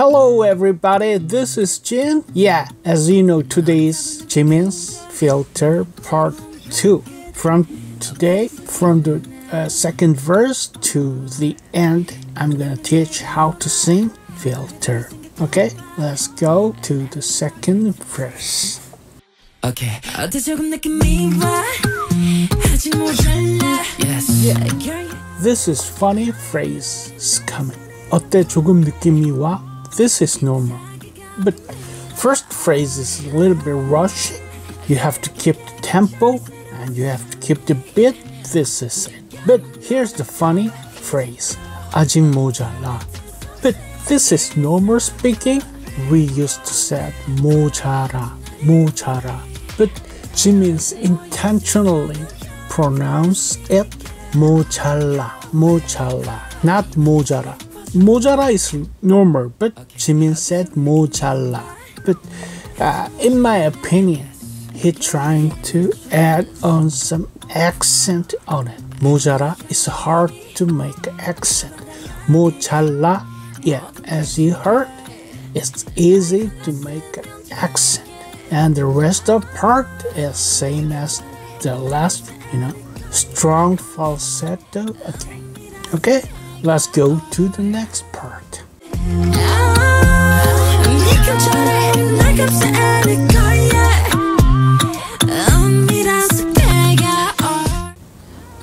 Hello everybody, this is Jin. Yeah, as you know, today is Jimin's Filter Part 2. From the second verse to the end, I'm gonna teach how to sing Filter. Okay, let's go to the second verse. Okay. Yes. Yeah. This is funny phrase is coming. 어때 조금 느낌이 와? This is normal, but first phrase is a little bit rushy. You have to keep the tempo and you have to keep the beat. This is it. But here's the funny phrase, 아직 모자라. But this is normal speaking. We used to say 모자라, 모자라. But Jimin's intentionally pronounced it 모자라, 모자라, not 모자라. Mojara is normal, but Jimin said Mojala. But in my opinion, he trying to add on some accent on it. Mojara is hard to make accent. Mojala, yeah, as you heard, it's easy to make an accent. And the rest of part is same as the last, strong falsetto. Okay. Let's go to the next part.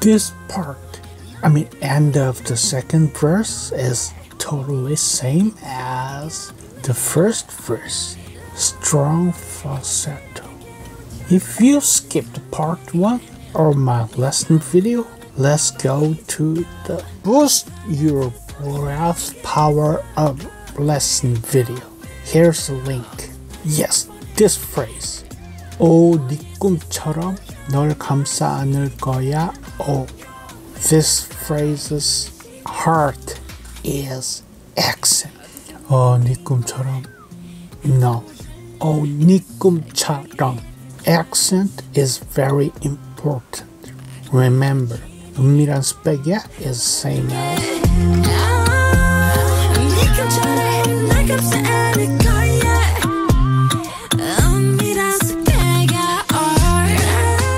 This part, end of the second verse is totally same as the first verse. Strong falsetto. If you skipped part 1 or my lesson video, let's go to the Boost Your Breath Power Up lesson video. Here's the link. Yes, this phrase. 오, 네 꿈처럼 널 감싸 안을 거야. Oh, this phrase's heart is accent. 오, 네 꿈처럼. No. 오, 네 꿈처럼. Accent is very important. Remember. 은밀한 스펙이야 is same as.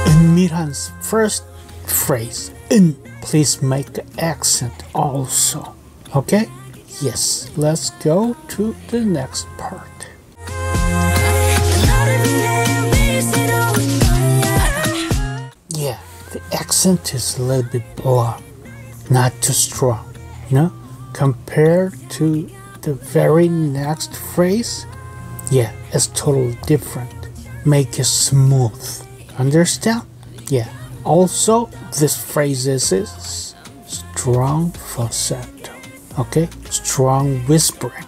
은밀한's first phrase. 은. Please make the accent also. Okay? Yes. Let's go to the next part. Accent is a little bit blurred, not too strong, compared to the very next phrase. Yeah, it's totally different. Make it smooth, understand? Yeah, also this phrase is strong falsetto, okay, strong whispering.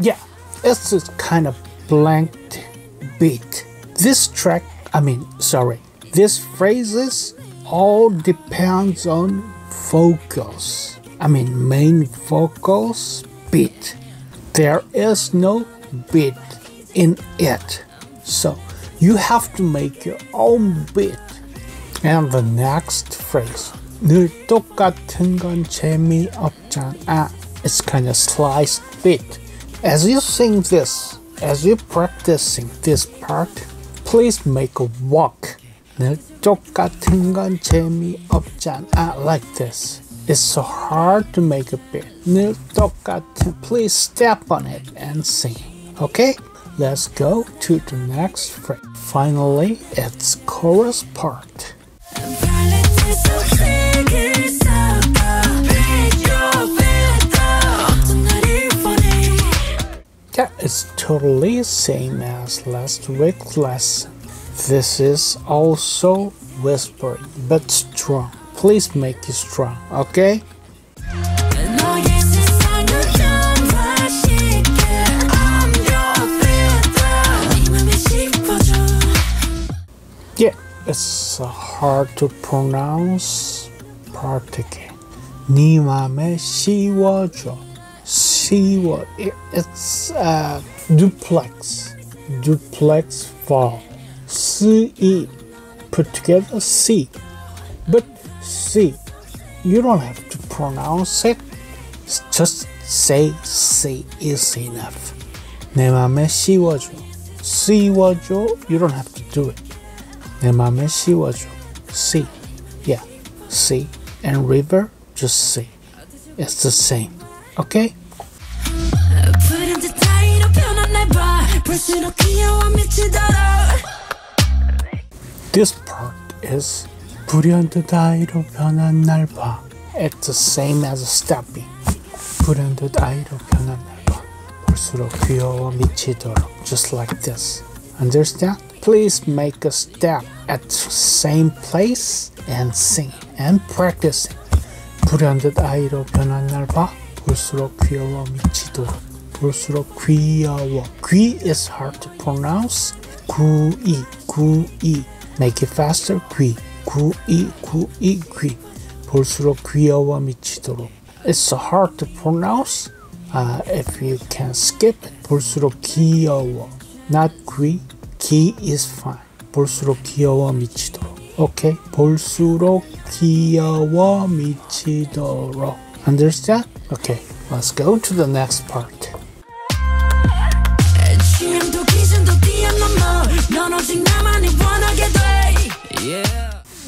Yeah, it's this kind of blank beat. This phrases all depends on vocals. Main vocals beat. There is no beat in it. So you have to make your own beat. And the next phrase. 늘 똑같은 건 재미없잖아. It's kind of sliced beat. As you sing this, as you're practicing this part, please make a walk. 늘 똑같은 건 재미없잖아. Like this. It's so hard to make a beat. 늘 똑같은. Please step on it and sing. Okay? Let's go to the next phrase. Finally, it's chorus part. Yeah, it's totally same as last week's lesson. This is also whispering, but strong. Please make it strong, okay? Yeah, it's hard to pronounce part again. 네 맘에 씌워줘. It's duplex vowel. C E put together C, but C You don't have to pronounce it, just say C is enough. Nemame shiwojo. Shiwojo, you don't have to do it. Nemame shiwojo. C. Yeah, C and river, just C. It's the same. Okay? This part is it's the same as a step B. Just like this. Understand? Please make a step at the same place and sing and practice it. 귀 is hard to pronounce. 구이, 구이. Make it faster. 귀, 구이, 구이, 귀. 볼수록 귀여워 미치도록. It's so hard to pronounce. If you can skip it. 볼수록 귀여워. Not 귀. 귀 is fine. 볼수록 귀여워 미치도록. Okay. 볼수록 귀여워 미치도록. Understand? Okay. Let's go to the next part.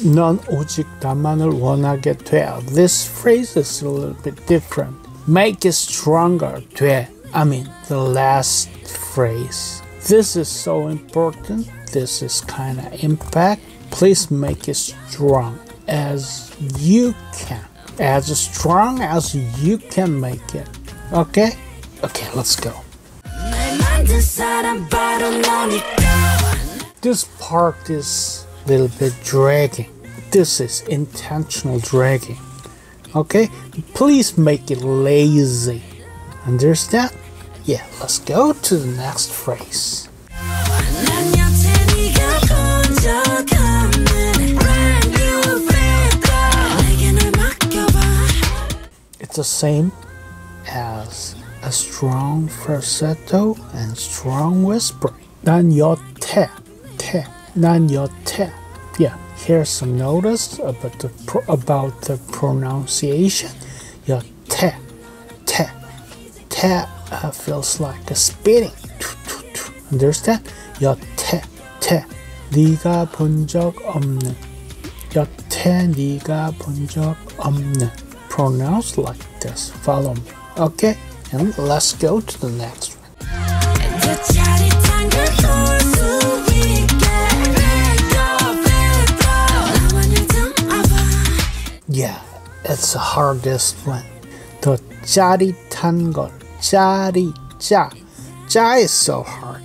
넌 오직 나만을 원하게 돼. This phrase is a little bit different. Make it stronger. 돼. I mean, the last phrase. This is so important. This is kind of impact. Please make it strong as you can. As strong as you can make it. Okay? Okay, let's go. This part is a little bit dragging. This is intentional dragging. Okay? Please make it lazy. Understand? Yeah, let's go to the next phrase. It's the same as a strong falsetto and strong whisper. 난 여태, 태, 난 여태. Yeah, here's some notice about the pronunciation. 여태, 태, 태. Feels like a spitting. Understand? 여태, 태. 네가 본 적 없는. 여태 네가 본 적 없는. Pronounce like this. Follow me. Okay? And let's go to the next one. Yeah, it's the hardest one. 더 짜릿한 걸. Chari cha. Cha is so hard.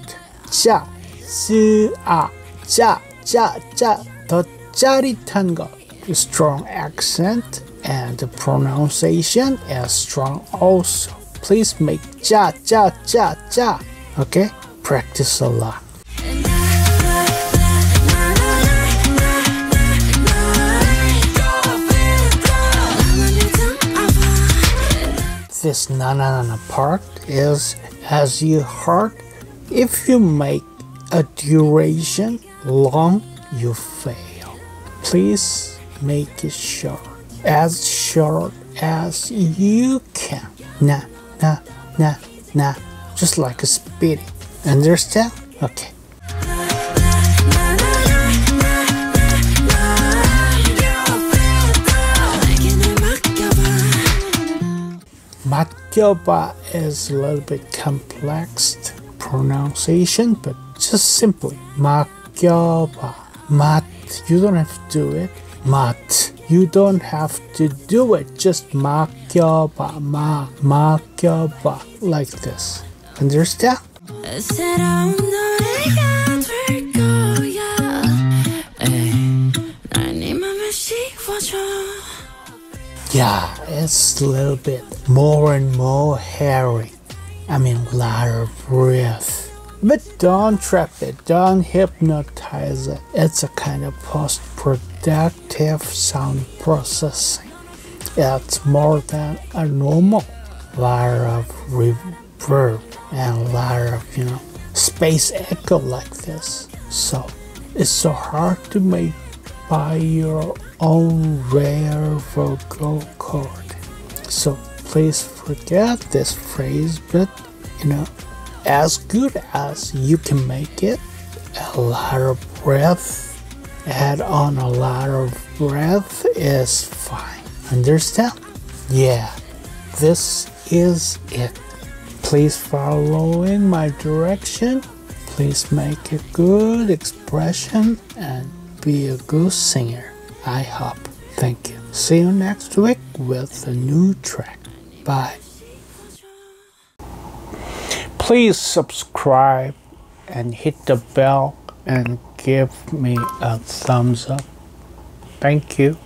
Cha, su, a, cha, cha, cha. The chari tango. Strong accent and the pronunciation is strong also. Please make cha, cha, cha, cha. Okay? Practice a lot. This na na na part is as you heard. If you make a duration long, you fail. Please make it short as you can. Na na na na, just like a speedy. Understand? Okay. Matyoba is a little bit complex pronunciation, but just simply matyoba. Mat, you don't have to do it. Mat, you don't have to do it. Just matyoba, ma, matyoba, like this. Understand? Yeah, it's a little bit more and more hairy. I mean, a lot of breath. But don't trap it, don't hypnotize it. It's a kind of post-productive sound processing. It's more than a normal. A lot of reverb and a lot of, space echo like this. So, it's so hard to make by your own rare vocal cord. So please forget this phrase, but you know, as good as you can make it, a lot of breath, add on a lot of breath is fine. Understand? Yeah, this is it. Please follow in my direction. Please make a good expression and be a good singer, I hope. Thank you. See you next week with a new track. Bye. Please subscribe and hit the bell and give me a thumbs up. Thank you.